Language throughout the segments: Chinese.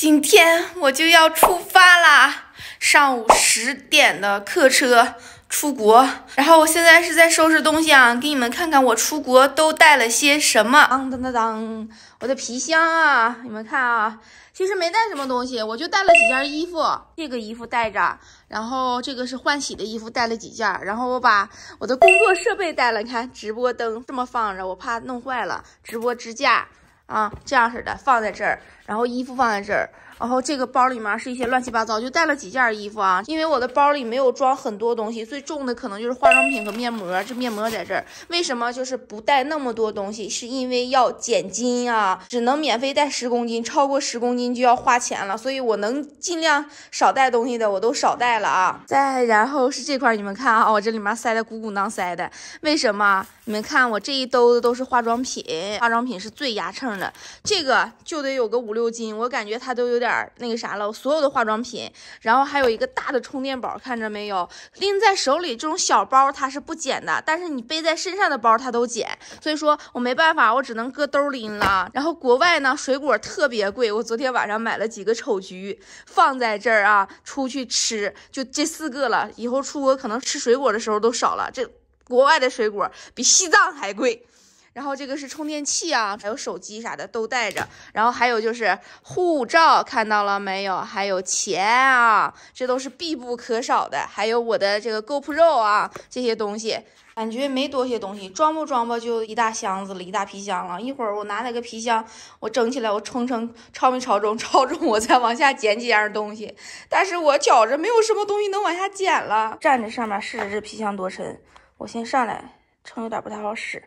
今天我就要出发啦！上午10点的客车出国，然后我现在是在收拾东西啊，给你们看看我出国都带了些什么。当当当当，我的皮箱啊，你们看啊，其实没带什么东西，我就带了几件衣服，这个衣服带着，然后这个是换洗的衣服，带了几件，然后我把我的工作设备带了，看直播灯这么放着，我怕弄坏了，直播支架。啊，这样似的放在这儿，然后衣服放在这儿，然后这个包里面是一些乱七八糟，就带了几件衣服啊。因为我的包里没有装很多东西，最重的可能就是化妆品和面膜，这面膜在这儿。为什么就是不带那么多东西？是因为要减斤啊，只能免费带10公斤，超过10公斤就要花钱了，所以我能尽量少带东西的我都少带了啊。再然后是这块，你们看啊，我这里面塞的鼓鼓囊塞的，为什么？你们看我这一兜子都是化妆品，化妆品是最压秤的。这个就得有个5、6斤，我感觉它都有点那个啥了。所有的化妆品，然后还有一个大的充电宝，看着没有？拎在手里这种小包它是不减的，但是你背在身上的包它都减，所以说我没办法，我只能搁兜拎了。然后国外呢，水果特别贵，我昨天晚上买了几个丑橘放在这儿啊，出去吃就这4个了。以后出国可能吃水果的时候都少了，这国外的水果比西藏还贵。然后这个是充电器啊，还有手机啥的都带着，然后还有就是护照，看到了没有？还有钱啊，这都是必不可少的。还有我的这个 GoPro 啊，这些东西。感觉没多些东西，装不装吧就一大箱子了，一大皮箱了。一会儿我拿那个皮箱，我整起来，我称超没超重，超重我再往下捡几样东西。但是我觉着没有什么东西能往下捡了。站着上面试试这皮箱多沉，我先上来称有点不太好使。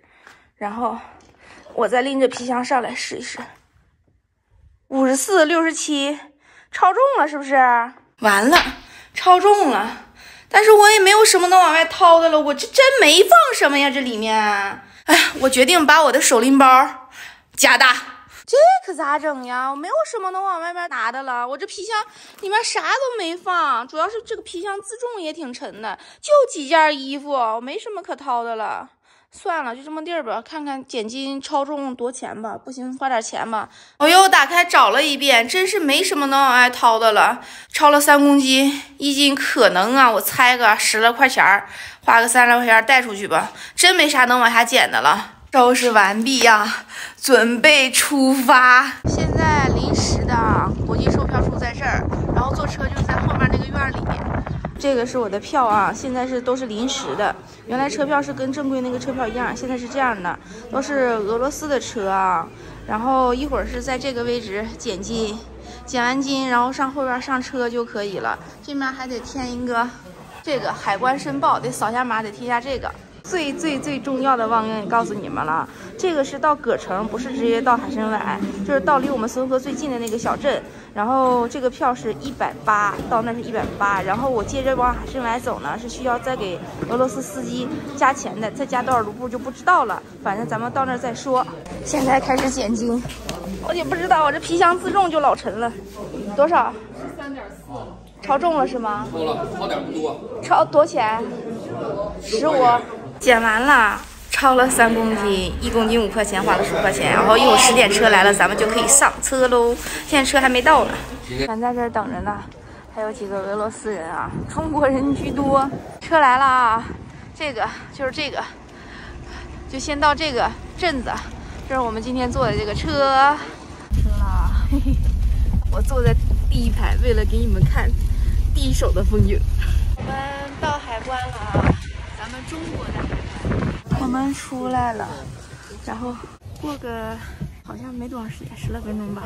然后我再拎着皮箱上来试一试，54、67，超重了是不是？完了，超重了。但是我也没有什么能往外掏的了，我这真没放什么呀，这里面。哎，我决定把我的手拎包加大。这可咋整呀？我没有什么能往外面拿的了，我这皮箱里面啥都没放，主要是这个皮箱自重也挺沉的，就几件衣服，我没什么可掏的了。算了，就这么地儿吧，看看减斤超重多钱吧，不行花点钱吧。我又打开找了一遍，真是没什么能往外掏的了，超了3公斤，1斤可能啊，我猜个10来块钱，花个3来块钱带出去吧，真没啥能往下减的了。收拾完毕呀，准备出发。现在临时的国际售票处在这儿，然后坐车就在后面那个院里面。这个是我的票啊，现在都是临时的。原来车票是跟正规那个车票一样，现在是这样的，都是俄罗斯的车啊。然后一会儿是在这个位置减斤，减完斤然后上后边上车就可以了。这面还得填一个这个海关申报，得扫下码，得贴下这个。最重要的忘恩告诉你们了，这个是到葛城，不是直接到海参崴，就是到离我们淞河最近的那个小镇。然后这个票是180，到那是180，然后我接着往海参崴走呢，是需要再给俄罗斯司机加钱的，再加多少卢布就不知道了，反正咱们到那儿再说。现在开始减斤，我也不知道，我这皮箱自重就老沉了，多少？13.4了，超重了是吗？多了，超点不多，超多钱？15。减完了，超了3公斤，1公斤5块钱，花了10块钱。然后一会儿10点车来了，咱们就可以上车喽。现在车还没到呢，咱在这儿等着呢。还有几个俄罗斯人啊，中国人居多。车来了啊，这个就是这个，就先到这个镇子。这是我们今天坐的这个车了，嘿嘿，我坐在第一排，为了给你们看第一手的风景。我们到海关了啊。咱们中国的海关，我们出来了，然后过个好像没多长时间，10来分钟吧，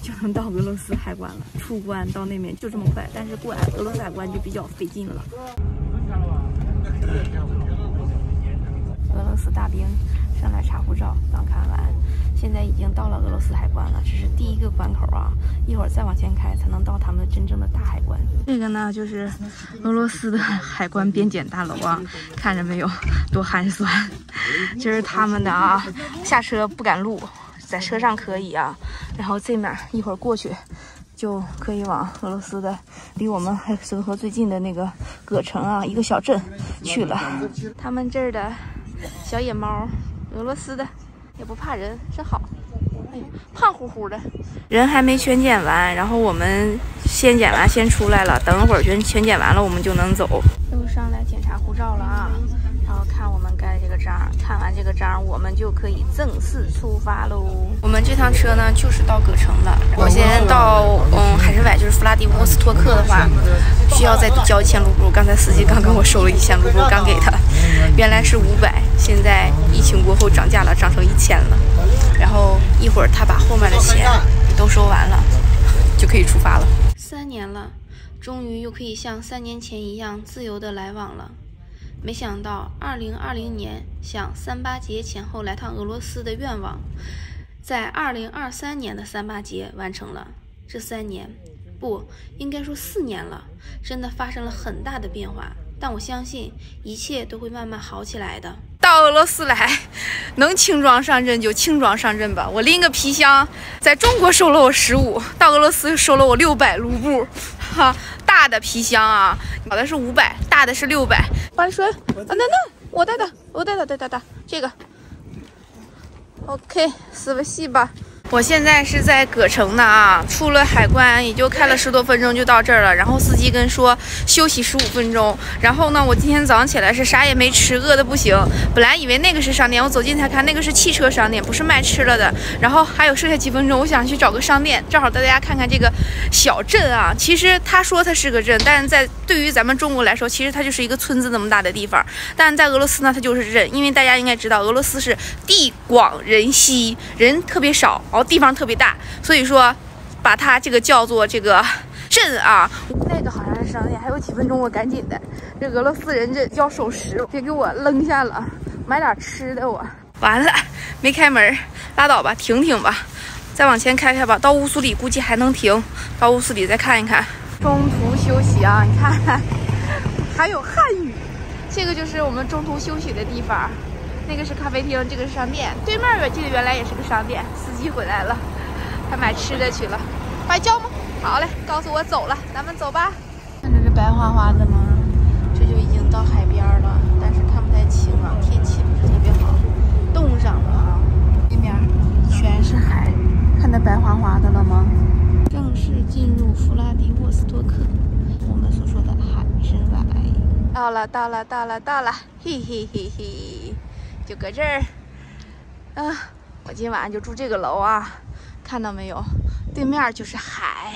就能到俄罗斯海关了。出关到那边就这么快，但是过来俄罗斯海关就比较费劲了。俄罗斯大兵上来查护照，刚看完，现在已经到了俄罗斯海关了，这是第一个关口啊，一会儿再往前开才能到他们真正的大海关。这个呢就是俄罗斯的海关边检大楼啊，看着没有，多寒酸，这是他们的啊，下车不敢录，在车上可以啊。然后这面一会儿过去就可以往俄罗斯的离我们淞河最近的那个葛城啊，一个小镇去了。他们这儿的小野猫，俄罗斯的也不怕人，真好。胖乎乎的。人还没全捡完，然后我们先捡完先出来了，等一会儿全捡完了我们就能走。又上来检查护照了啊，然后看我们盖这个章，看完这个章我们就可以正式出发喽。我们这趟车呢就是到葛城了，我先到海参崴，就是弗拉迪沃斯托克的话，需要再交1000卢布。刚才司机刚跟我收了1000卢布，刚给他，原来是500，现在疫情过后涨价了，涨成1000了。然后一会儿他把后面的钱都收完了，就可以出发了。3年了，终于又可以像3年前一样自由的来往了。没想到2020年想3·8节前后来趟俄罗斯的愿望，在2023年的3·8节完成了。这3年，不应该说4年了，真的发生了很大的变化。但我相信一切都会慢慢好起来的。到俄罗斯来，能轻装上阵就轻装上阵吧。我拎个皮箱，在中国收了我15，到俄罗斯收了我600卢布，哈、啊，大的皮箱啊，小的是500，大的是600。完水，那我带的，这个 ，OK， 4个细吧。我现在是在葛城呢啊，出了海关也就开了10多分钟就到这儿了。然后司机跟说休息15分钟。然后呢，我今天早上起来是啥也没吃，饿的不行。本来以为那个是商店，我走近才看那个是汽车商店，不是卖吃了的。然后还有剩下几分钟，我想去找个商店，正好带大家看看这个小镇啊。其实他说它是个镇，但是在对于咱们中国来说，其实它就是一个村子那么大的地方。但是在俄罗斯呢，它就是镇，因为大家应该知道，俄罗斯是地广人稀，人特别少。然后地方特别大，所以说把它这个叫做这个镇啊。那个好像是商店，还有几分钟，我赶紧的。这俄罗斯人这交手时别给我扔下了，买点吃的我。完了，没开门，拉倒吧，停吧，再往前开吧。到乌苏里估计还能停，到乌苏里再看一看。中途休息啊，你看，还有汉语，这个就是我们中途休息的地方。那个是咖啡厅，这个是商店。对面我记得原来也是个商店。司机回来了，他买吃的去了。白叫吗？好嘞，告诉我走了，咱们走吧。看着这白花花的吗？这就已经到海边了，但是看不太清啊，天气不是特别好，冻上了啊。那边全是海，看着白花花的了吗？正式进入弗拉迪沃斯托克，我们所说的海参崴。到了，嘿嘿嘿嘿。就搁这儿，我今晚就住这个楼啊，看到没有？对面就是海。